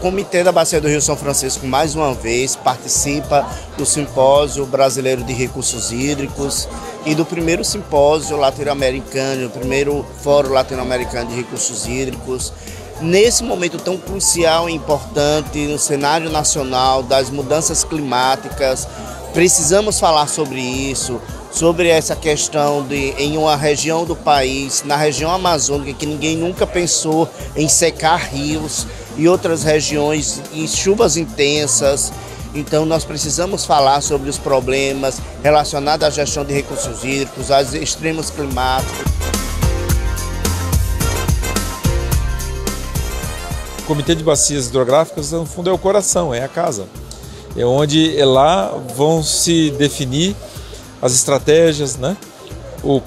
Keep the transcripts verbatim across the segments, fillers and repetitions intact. Comitê da Bacia do Rio São Francisco, mais uma vez, participa do Simpósio Brasileiro de Recursos Hídricos e do primeiro simpósio latino-americano, o primeiro Fórum Latino-Americano de Recursos Hídricos. Nesse momento tão crucial e importante no cenário nacional das mudanças climáticas, precisamos falar sobre isso, sobre essa questão de em uma região do país, na região amazônica, que ninguém nunca pensou em secar rios e outras regiões em chuvas intensas. Então nós precisamos falar sobre os problemas relacionados à gestão de recursos hídricos, aos extremos climáticos. O Comitê de Bacias Hidrográficas, no fundo, é o coração, é a casa. É onde lá vão se definir as estratégias, né? o,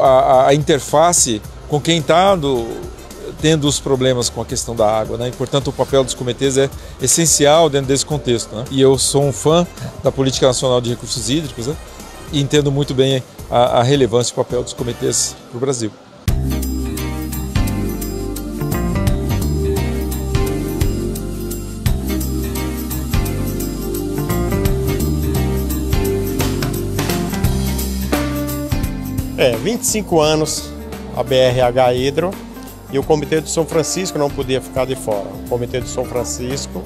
a, a interface com quem está tendo os problemas com a questão da água, né? E, portanto, o papel dos comitês é essencial dentro desse contexto, né? E eu sou um fã da Política Nacional de Recursos Hídricos, né? E entendo muito bem a, a relevância e o papel dos comitês para o Brasil. É, vinte e cinco anos a B R H Hidro e o Comitê do São Francisco não podia ficar de fora. O Comitê do São Francisco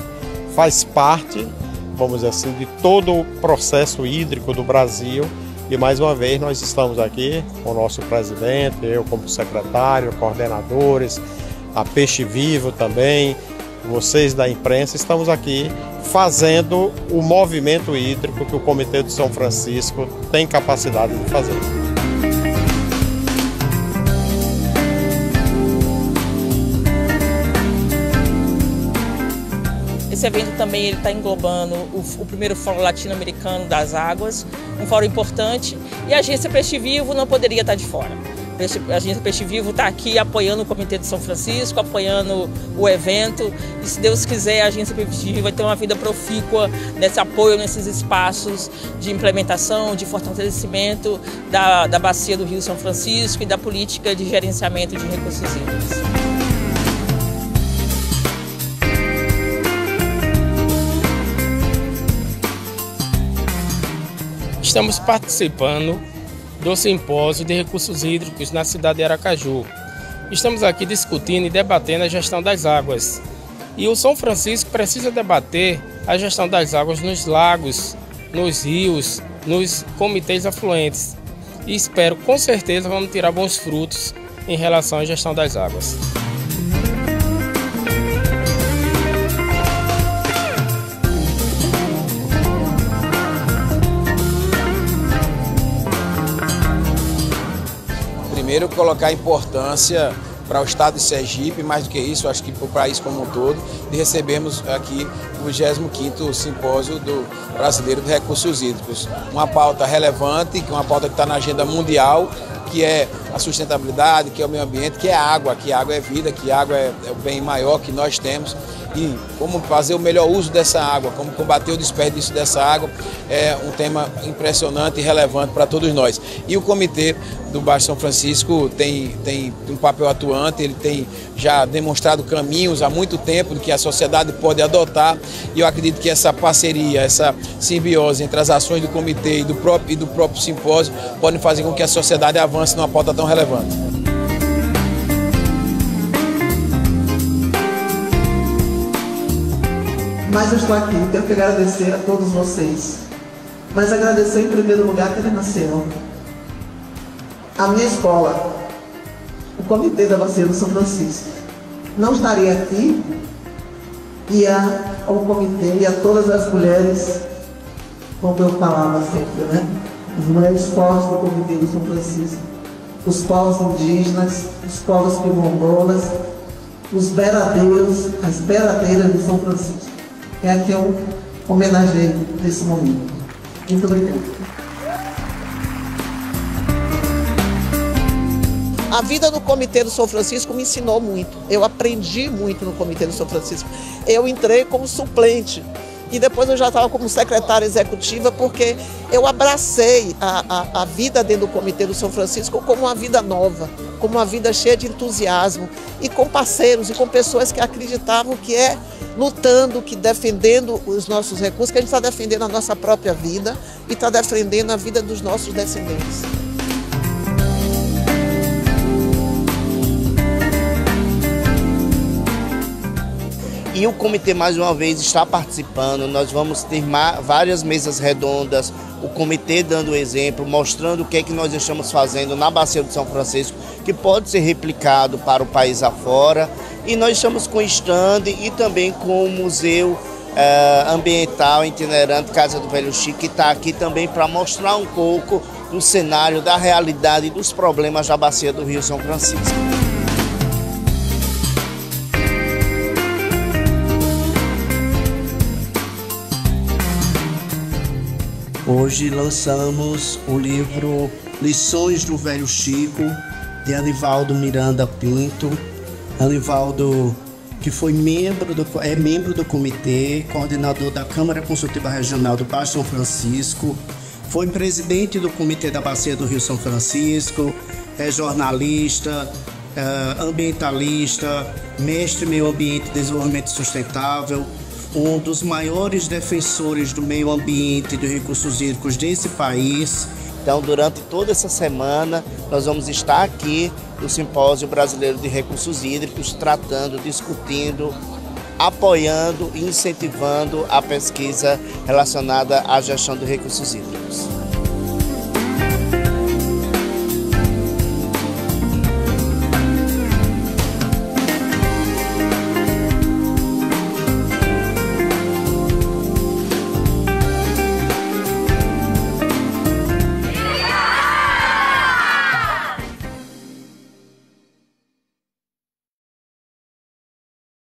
faz parte, vamos dizer assim, de todo o processo hídrico do Brasil e, mais uma vez, nós estamos aqui com o nosso presidente, eu como secretário, coordenadores, a Peixe Vivo também, vocês da imprensa, estamos aqui fazendo o movimento hídrico que o Comitê do São Francisco tem capacidade de fazer. Esse evento também está englobando o, o primeiro Fórum Latino-Americano das Águas, um fórum importante, e a Agência Peixe Vivo não poderia estar de fora. A Agência Peixe Vivo está aqui apoiando o Comitê de São Francisco, apoiando o evento, e se Deus quiser a Agência Peixe Vivo vai ter uma vida profícua nesse apoio, nesses espaços de implementação, de fortalecimento da, da bacia do Rio São Francisco e da política de gerenciamento de recursos hídricos. Estamos participando do Simpósio de Recursos Hídricos na cidade de Aracaju. Estamos aqui discutindo e debatendo a gestão das águas. E o São Francisco precisa debater a gestão das águas nos lagos, nos rios, nos comitês afluentes. E espero, com certeza, vamos tirar bons frutos em relação à gestão das águas. Primeiro, colocar a importância para o estado de Sergipe, mais do que isso, acho que para o país como um todo, de recebermos aqui o vigésimo quinto Simpósio do Brasileiro de Recursos Hídricos. Uma pauta relevante, uma pauta que está na agenda mundial, que é a sustentabilidade, que é o meio ambiente, que é a água, que a água é vida, que a água é o bem maior que nós temos e como fazer o melhor uso dessa água, como combater o desperdício dessa água é um tema impressionante e relevante para todos nós. E o Comitê do Baixo São Francisco tem, tem um papel atuante, ele tem já demonstrado caminhos há muito tempo que a sociedade pode adotar e eu acredito que essa parceria, essa simbiose entre as ações do comitê e do próprio, e do próprio simpósio podem fazer com que a sociedade avance numa pauta tão relevante. Mas eu estou aqui, tenho que agradecer a todos vocês, mas agradecer em primeiro lugar a Nacional, a minha escola, o Comitê da Bacia do São Francisco. Não estaria aqui e a, ao comitê e a todas as mulheres, como eu falava sempre, né? As mulheres fortes do Comitê do São Francisco, os povos indígenas, os povos quilombolas, os beradeiros, as beradeiras de São Francisco. É a que eu homenageio nesse momento. Muito obrigada. A vida no Comitê do São Francisco me ensinou muito. Eu aprendi muito no Comitê do São Francisco. Eu entrei como suplente. e depois eu já estava como secretária executiva, porque eu abracei a, a, a vida dentro do Comitê do São Francisco como uma vida nova, como uma vida cheia de entusiasmo, e com parceiros e com pessoas que acreditavam que é lutando, que defendendo os nossos recursos, que a gente está defendendo a nossa própria vida e está defendendo a vida dos nossos descendentes. E o comitê, mais uma vez, está participando. Nós vamos ter várias mesas redondas, o comitê dando exemplo, mostrando o que é que nós estamos fazendo na Bacia do São Francisco, que pode ser replicado para o país afora. E nós estamos com o stand e também com o Museu eh, Ambiental Itinerante Casa do Velho Chico, que está aqui também para mostrar um pouco do cenário, da realidade e dos problemas da Bacia do Rio São Francisco. Hoje lançamos o livro Lições do Velho Chico, de Anivaldo Miranda Pinto. Anivaldo, que foi membro do, é membro do comitê, coordenador da Câmara Consultiva Regional do Baixo São Francisco, foi presidente do Comitê da Bacia do Rio São Francisco, é jornalista, é ambientalista, mestre em meio ambiente e desenvolvimento sustentável, um dos maiores defensores do meio ambiente e dos recursos hídricos desse país. Então, durante toda essa semana, nós vamos estar aqui no Simpósio Brasileiro de Recursos Hídricos, tratando, discutindo, apoiando e incentivando a pesquisa relacionada à gestão de recursos hídricos.